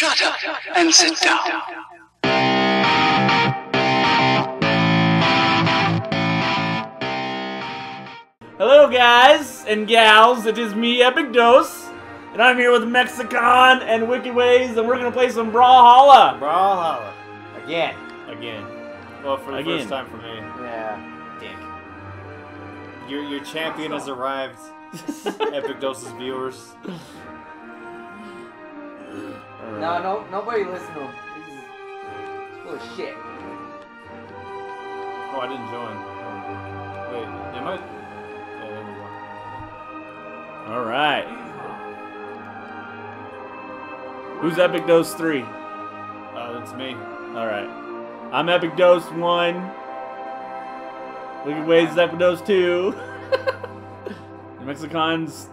Shut up and sit down. Hello guys and gals, it is me, Epic Dose, and I'm here with MexichauN and Wickid Wayz, and we're gonna play some Brawlhalla. Brawlhalla. Again. Again. Well, for the first time for me. Yeah. Dick. Your champion has arrived. Epic Dose's viewers. No, nobody listen to him. He's full of shit. Oh, I didn't join. Wait, am I? Oh, there we go. All right. Who's Epic Dose 3? That's me. All right. I'm Epic Dose 1. Wickid Wayz is Epic Dose 2. MexichauN's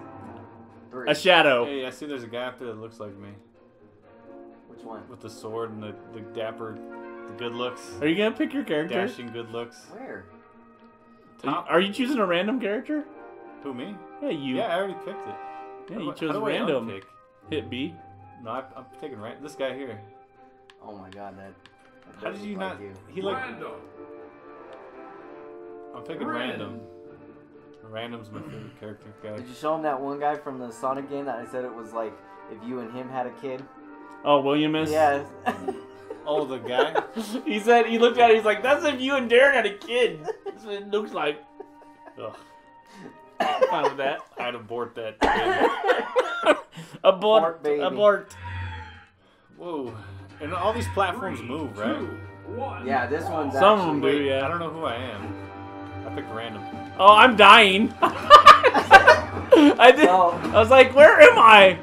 a shadow. Hey, I see there's a guy up there that looks like me. Which one? With the sword and the dapper, the good looks. Are you gonna pick your character? Dashing good looks. Where? Top. Are you choosing a random character? Who, me? Yeah, you. Yeah, I already picked it. Yeah, you chose random. Hit B. No, I'm taking this guy here. Oh my god, that how did you not? You. He like random. I'm picking random. Random's my favorite character. Guy. Did you show him that one guy from the Sonic game that I said it was like if you and him had a kid? Oh, William is? Yes. Oh, the guy? He said, he looked at it, he's like, that's if you and Darren had a kid. That's what it looks like. Ugh. Fine with that. I'd abort that. Baby. Abort, baby. Abort. Whoa. And all these platforms move, right? 3, 2, 1. Yeah, this one's some of them do, yeah. I don't know who I am. I picked random. Oh, I'm dying. I did. No. I was like, where am I?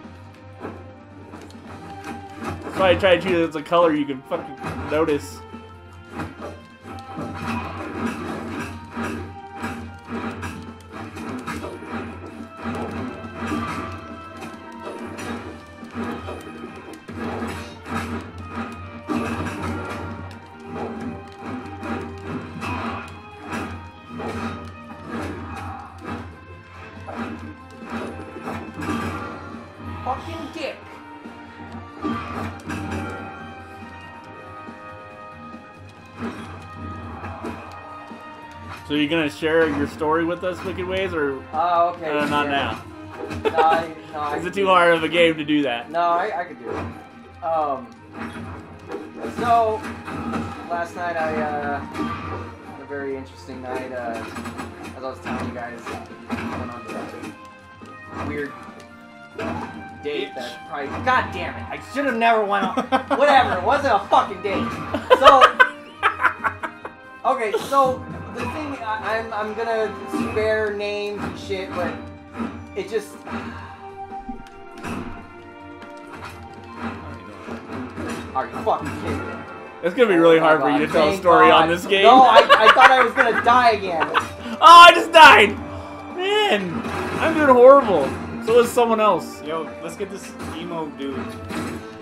Probably try to choose it's a color you can fucking notice. Fucking dick. So you're gonna share your story with us, Wickid Wayz, or okay, not now? No, is it too hard of a game to do that? No, I could do it. So last night I had a very interesting night. As I was telling you guys, I went on a weird date that probably. God damn it! I should have never went on. Whatever, it wasn't a fucking date. So okay, so. The thing, I'm gonna spare names and shit, but it just... Are you fucking kidding me? It's gonna be really hard for you to tell a story on this game. No, I thought I was gonna die again. Oh, I just died! Man, I'm doing horrible. So is someone else. Yo, let's get this emo dude.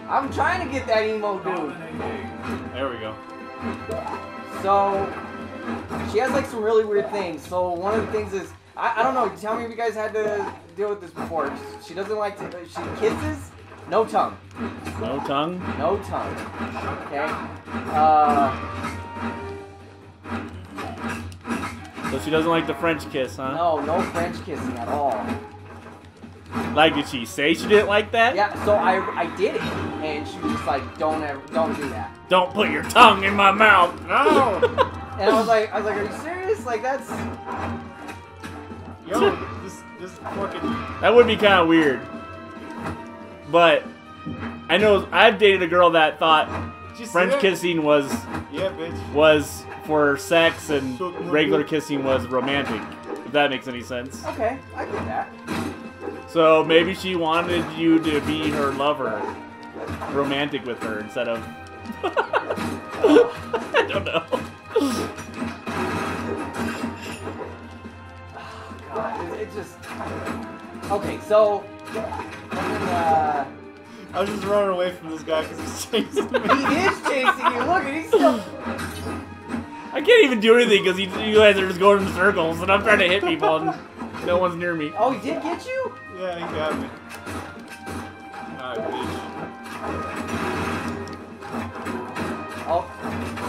I'm trying to get that emo dude. There we go. So... she has like some really weird things. So one of the things is I don't know. Tell me if you guys had to deal with this before. She doesn't like to. She kisses, no tongue. No tongue. No tongue. Okay. So she doesn't like the French kiss, huh? No, no French kissing at all. Like, did she say she didn't like that? Yeah. So I did it, and she was just like, don't do that. Don't put your tongue in my mouth. No. And I was like, are you serious? Like, that's... Yo, this fucking... That would be kind of weird. But, I know, I've dated a girl that thought French kissing was... Yeah, bitch. ...was for sex and regular kissing was romantic. If that makes any sense. Okay, I get that. So, maybe she wanted you to be her lover. Romantic with her instead of... I don't know. Oh, God, it just... Okay, so... I was just running away from this guy because he's chasing me. He is chasing you. Look, he's still... I can't even do anything because you guys are just going in circles and I'm trying to hit people and no one's near me. Oh, he did get you? Yeah, he got me. Alright, bitch.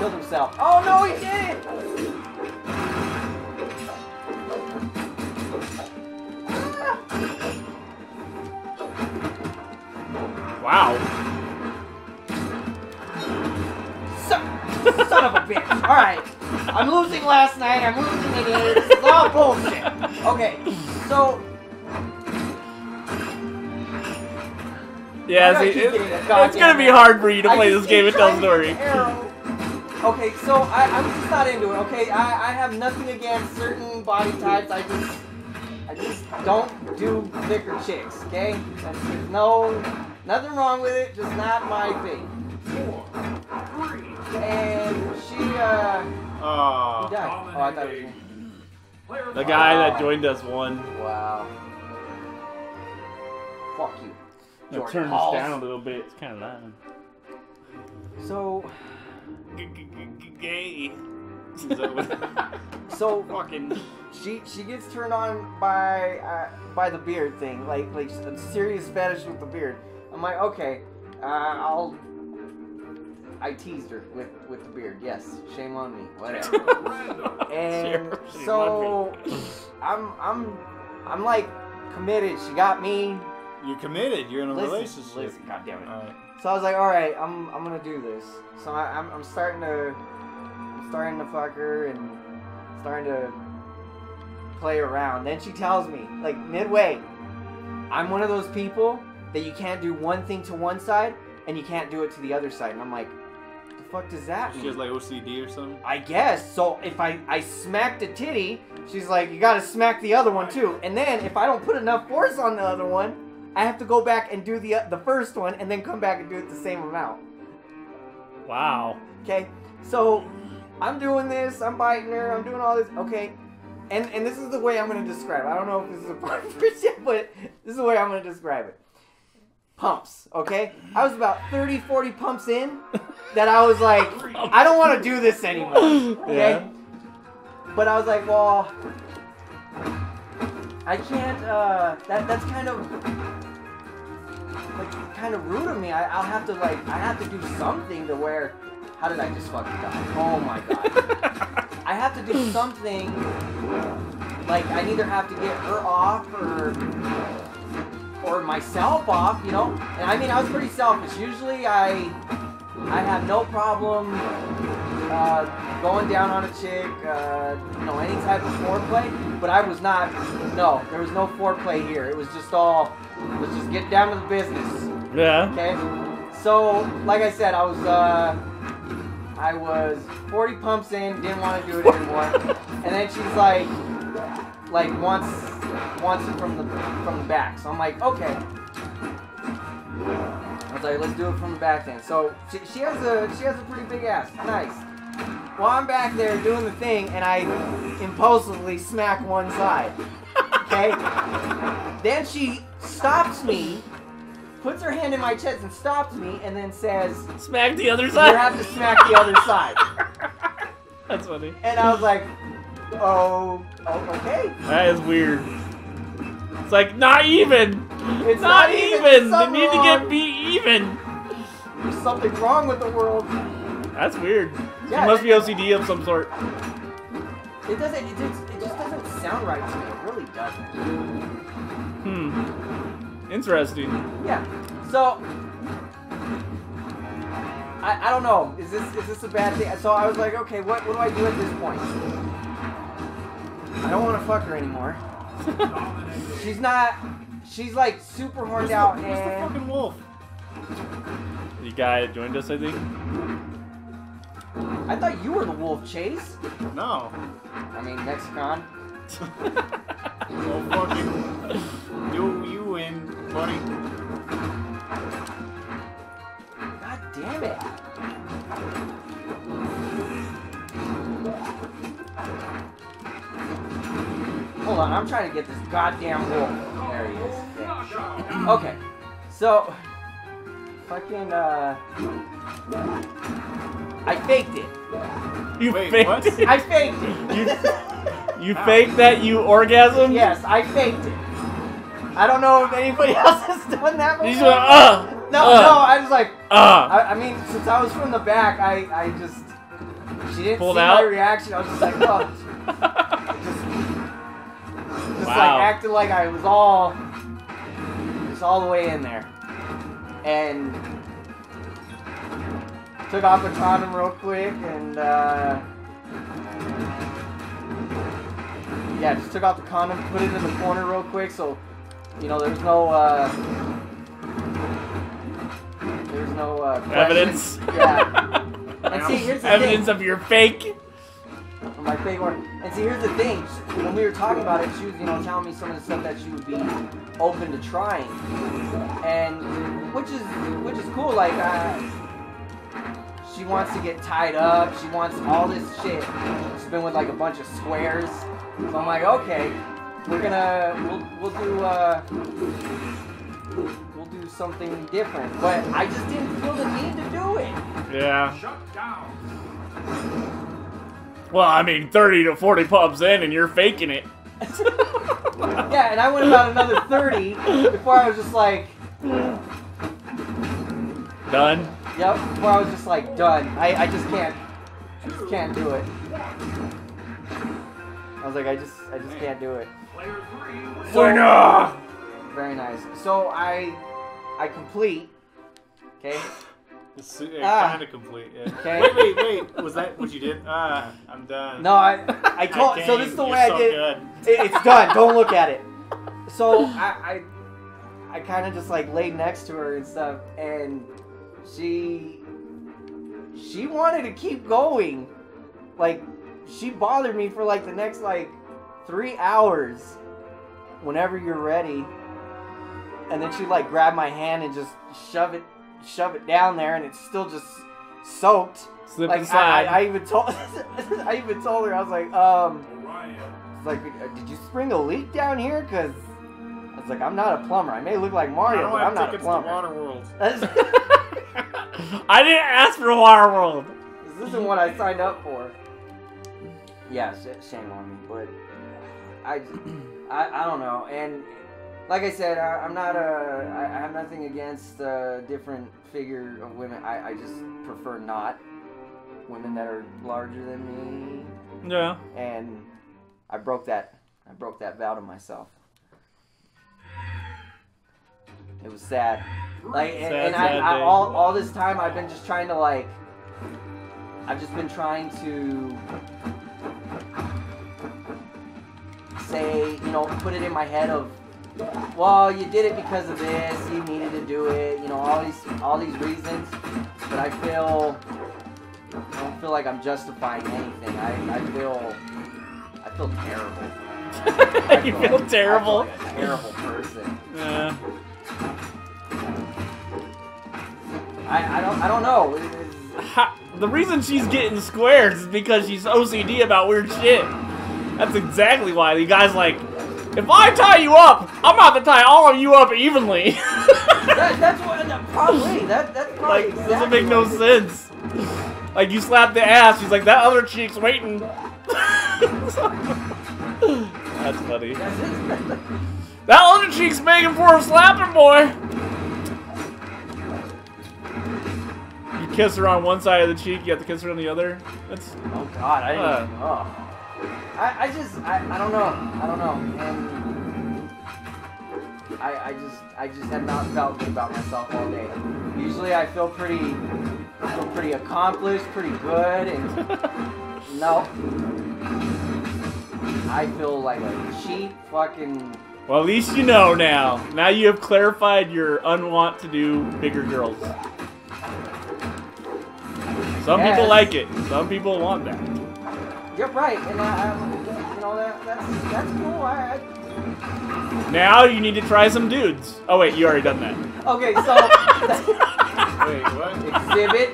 killed himself. Oh no, he did! Wow. Son of a bitch. Alright. I'm losing last night. I'm losing again. It's all bullshit. Okay. So. Yeah, see, it's going to be hard for you to play this game and tell story. Okay, so I'm just not into it, okay? I have nothing against certain body types. I just don't do thicker chicks, okay? That's just no. Nothing wrong with it, just not my thing. 4, 3. And she, he died. Oh, I thought it was me. The guy that joined us won. Wow. Fuck you. Now turn this down a little bit. It's kind of loud. So. Gay. So fucking. She gets turned on by the beard thing, like a serious fetish with the beard. I'm like, okay, I teased her with the beard. Yes, shame on me. Whatever. And sure, so I'm like committed. She got me. You're committed. You're in a relationship. God damn it. So I was like, all right, I'm gonna do this. So I'm starting to fuck her and starting to play around. Then she tells me, like midway, I'm one of those people that you can't do one thing to one side and you can't do it to the other side. And I'm like, what the fuck does that mean? She has like OCD or something? I guess. So if I smacked a titty, she's like, you gotta smack the other one too. And then if I don't put enough force on the other one, I have to go back and do the first one and then come back and do it the same amount. Wow. Okay. So I'm doing this. I'm biting her. I'm doing all this. Okay. And this is the way I'm going to describe it. I don't know if this is a part of it yet, but this is the way I'm going to describe it. Pumps, okay? I was about 30, 40 pumps in that I was like, I don't want to do this anymore, okay? Yeah. But I was like, well, I can't, that's kind of, like, rude of me. I'll have to, like, I have to do something to where, how did I just fucking die? Oh my god. I have to do something, like, I either have to get her off or myself off, you know? And I mean, I was pretty selfish. Usually I have no problem going down on a chick, you know, any type of foreplay, but I was not, no, there was no foreplay here. It was just all, let's just get down to the business. Yeah. Okay? So, like I said, I was 40 pumps in, didn't want to do it anymore, and then she's like wants it from the back. So I'm like, okay. I was like, let's do it from the back then. So she has a pretty big ass. Nice. Well, I'm back there doing the thing, and I impulsively smack one side. Okay. Then she stops me. Puts her hand in my chest and stops me, and then says, "Smack the other side." You have to smack the other side. That's funny. And I was like, "Oh, okay." That is weird. It's like not even. It's not even. They need to get beat even. There's something wrong with the world. That's weird. Yeah, it must be OCD of some sort. It doesn't. It just doesn't sound right to me. It really doesn't. Interesting. Yeah. So I don't know. Is this a bad thing? So I was like, okay, what do I do at this point? I don't want to fuck her anymore. She's like super horned out. Where's the fucking wolf? The guy that joined us, I think. I thought you were the wolf, Chase. No. I mean, MexichauN. Oh, fucking do you win, buddy? God damn it! Hold on, I'm trying to get this goddamn wolf. There he is. Yeah. Okay, so fucking I faked it. You faked what? It? I faked it. You faked that you orgasmed? Yes, I faked it. I don't know if anybody else has done that before. You just went, No, I was like, I mean, since I was from the back, I just, She didn't pulled see out. My reaction. I was just like, oh. just wow. Like acting like I was all the way in there, and took off the condom real quick, and yeah, just took off the condom, put it in the corner real quick, so you know there's no evidence. Yeah. And see, here's the evidence thing. Of your fake. My fake one. And see, here's the thing. When we were talking about it, she was, you know, telling me some of the stuff that she would be open to trying, and which is cool. Like, she wants to get tied up. She wants all this shit. She's been with like a bunch of squares. So I'm like, okay, we'll do something different. But I just didn't feel the need to do it. Yeah. Shut down. Well, I mean, 30 to 40 pubs in, and you're faking it. Yeah, and I went about another 30 before I was just like... Done? Yep, before I was just like, done. I just can't do it. I was like, I just can't do it. Player 3. So, winner! Very nice. So, I complete, okay? It's kind of complete. Yeah. Okay. Wait! Was that what you did? I'm done. No, I told. So this is the way I did. It's done. Don't look at it. So I kind of just like laid next to her and stuff, and she wanted to keep going, like she bothered me for like the next like 3 hours. Whenever you're ready, and then she like grabbed my hand and just shove it down there, and it's still just soaked. Slip like inside. I even told her, I was like, did you spring a leak down here? Because I was like, I'm not a plumber. I may look like Mario, but I'm not a plumber. I didn't ask for Waterworld. This isn't what I signed up for. Yeah, shame on me, but I don't know. And like I said, I have nothing against different figure of women. I just prefer not women that are larger than me. Yeah. And I broke that vow to myself. It was sad. Like, and I all this time I've been just trying to like, say, you know, put it in my head of, well, you did it because of this, you needed to do it, you know, all these reasons, but I don't feel like I'm justifying anything. I feel terrible. You feel terrible? I feel like a terrible person. Yeah. I don't know. The reason she's getting squares is because she's OCD about weird shit. That's exactly why. You guys like, if I tie you up, I'm about to tie all of you up evenly. That's probably like, doesn't make no sense. Like, you slap the ass, she's like, that other cheek's waiting. That's funny. That other cheek's begging for a slapping, boy. You kiss her on one side of the cheek, you have to kiss her on the other. That's, oh god, I didn't even know. I don't know. And I just have not felt good about myself all day. Usually I feel pretty accomplished, pretty good, and no. I feel like a cheap fucking... Well, at least you know now. Now you have clarified your unwant to do bigger girls. Some people like it. Some people want that. You're right, and I you know, that's cool. Now you need to try some dudes. Oh wait, you already done that. Okay, so wait,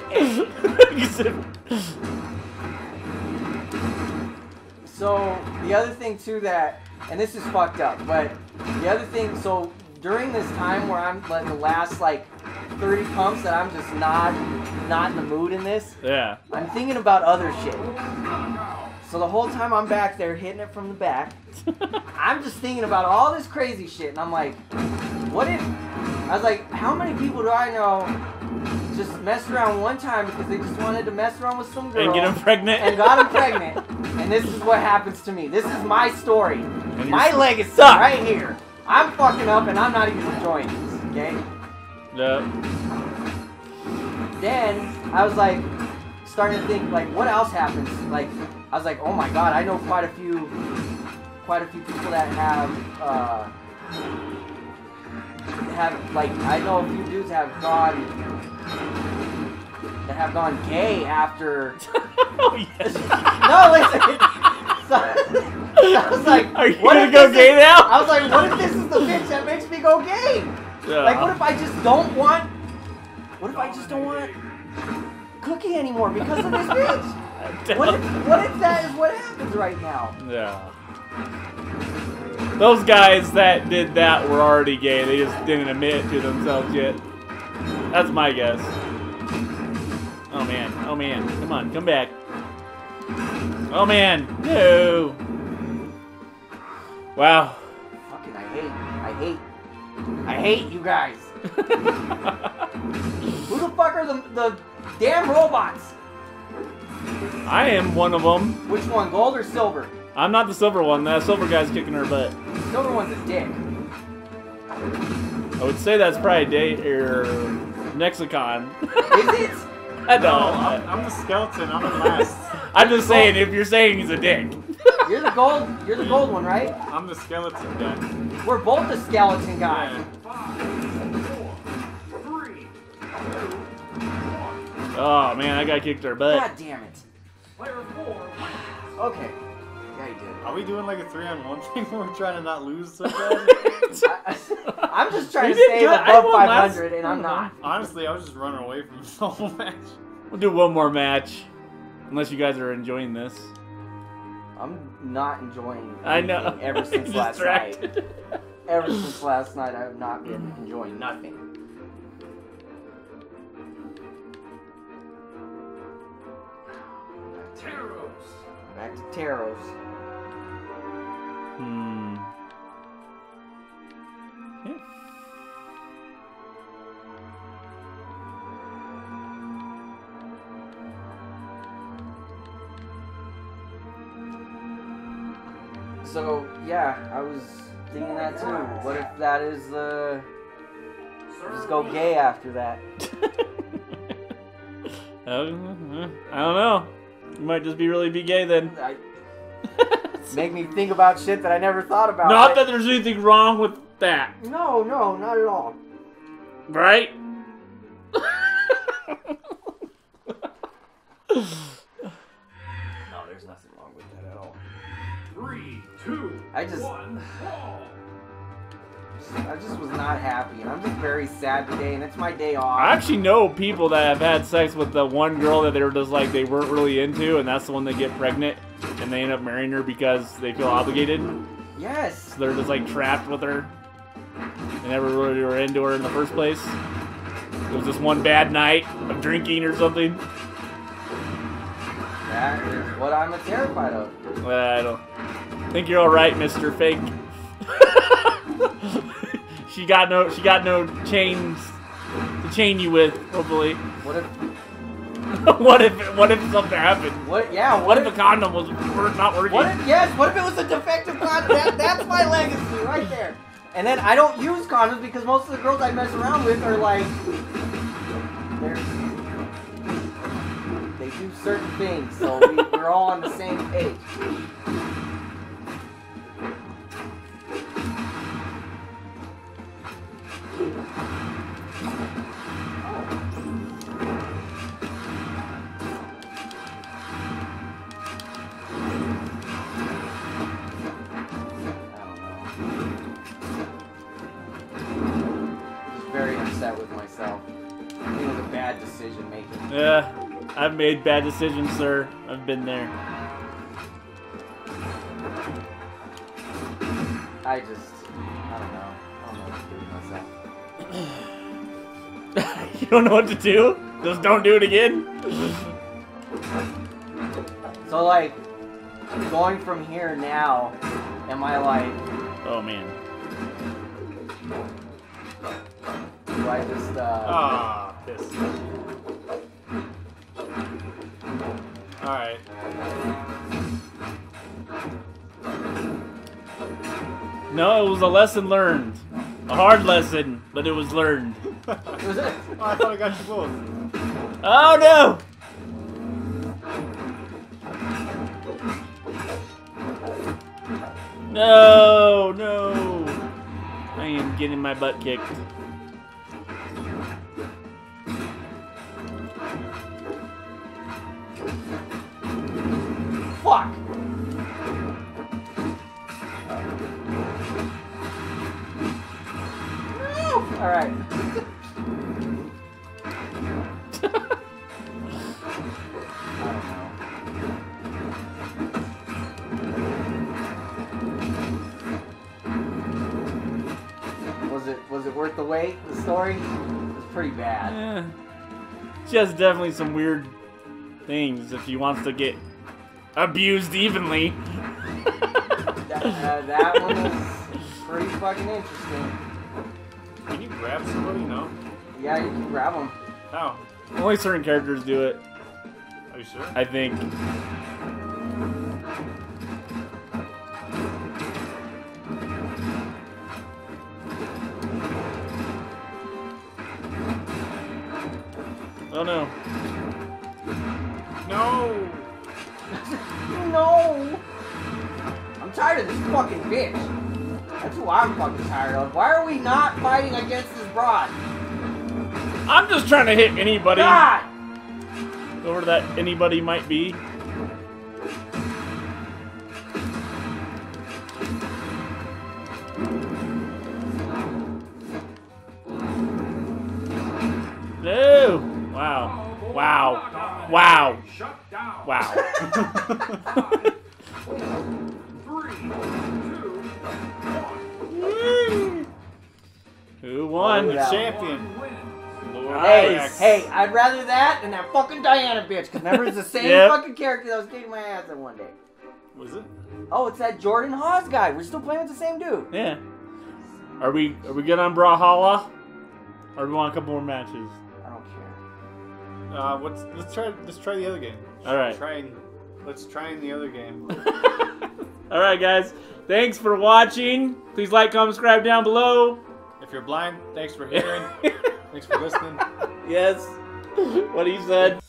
what? Exhibit A. So the other thing too that, and this is fucked up, but the other thing, so during this time where I'm like the last like 30 pumps that I'm just not in the mood in this. Yeah. I'm thinking about other shit. So the whole time I'm back there hitting it from the back, I'm just thinking about all this crazy shit, and I'm like, what if... I was like, how many people do I know just messed around one time because they just wanted to mess around with some girl. And get him pregnant. And got him pregnant. And this is what happens to me. This is my story. And my legacy right here. I'm fucking up and I'm not even enjoying this, okay? Yep. Then, I was like, starting to think, like, what else happens? Like, I was like, oh my god, I know quite a few people that have, like, I know a few dudes that have gone gay after... Oh, yes. No, listen! So, I was like, are you gonna go gay now? I was like, what if this is the bitch that makes me go gay? Yeah. Like, what if I just don't want... What if I just don't want Cookie anymore because of this bitch? What if that is what happens right now? Yeah. Those guys that did that were already gay. They just didn't admit it to themselves yet. That's my guess. Oh, man. Oh, man. Come on. Come back. Oh, man. No. Wow. Fucking I hate you guys. Who the fuck are the damn robots? I am one of them. Which one, gold or silver? I'm not the silver one. That silver guy's kicking her butt. The silver one's a dick. I would say that's probably MexichauN. Is it? I don't. No, I'm the skeleton. I'm the last. I'm just saying, if you're saying he's a dick. You're the gold. You're the gold one, right? I'm the skeleton guy. We're both the skeleton guy. Yeah. 5, 4, 3, 2, 1. Oh man, I got kicked our butt. God damn it. Player 4. Okay. Yeah, you did. Are we doing like a 3-on-1 thing where we're trying to not lose so bad? I'm just trying to stay above 500, and I'm not. Honestly, I was just running away from this whole match. We'll do one more match, unless you guys are enjoying this. I'm not enjoying anything. I know. Ever since last night. Ever since last night, I have not been enjoying nothing. Taros. Back to Taros. Hmm. Yeah. So, yeah, I was thinking that too. What if that is the... Just go gay after that. I don't know. You might just be really gay then. Make me think about shit that I never thought about. Not that there's anything wrong with that. No, no, not at all. Right? No, there's nothing wrong with that at all. 3, 2, I just was not happy, and I'm just very sad today, and it's my day off. I actually know people that have had sex with the one girl that they were just like, they weren't really into, and that's the one they get pregnant, and they end up marrying her because they feel obligated. Yes. So they're just like trapped with her. They never really were into her in the first place. It was just one bad night of drinking or something. That is what I'm terrified of. I don't think you're alright, Mr. Fake. She got no chains to chain you with, hopefully. What if what if something happened? What if the condom was not working? What if it was a defective condom? That's my legacy right there. And then I don't use condoms because most of the girls I mess around with are like they do certain things, so we're all on the same page. Yeah, I've made bad decisions, sir. I've been there. I don't know. I don't know what to do with myself. You don't know what to do? Just don't do it again? So, like, going from here now, am I like... Oh, man. Do I just, Alright. No, it was a lesson learned. A hard lesson, but it was learned. Was it? Oh, I thought I got you both. Oh no! No, no. I am getting my butt kicked. Fuck! No! Alright. Was it worth the wait? The story? It was pretty bad. Yeah. She has definitely some weird things if she wants to get abused evenly. That one was pretty fucking interesting. Can you grab somebody? No? Yeah, you can grab them. How? Only certain characters do it. Are you sure? I think. Oh no. No! No! I'm tired of this fucking bitch. That's who I'm fucking tired of. Why are we not fighting against this broad? I'm just trying to hit anybody. God! Whoever that anybody might be. No! Wow. Wow. Wow. Wow. 5, 4, 3, 2, 1. Who won? The champion. Hey, I'd rather that than that fucking Diana bitch. Because remember, it's the same fucking character that was kicking my ass in one day. Was it? Oh, it's that Jordan Hawes guy. We're still playing with the same dude. Yeah. Are we good on Brawlhalla? Or do we want a couple more matches? Let's try the other game. Alright. Let's try the other game. Alright guys. Thanks for watching. Please like, comment, subscribe down below. If you're blind, thanks for hearing. Thanks for listening. Yes. What he said.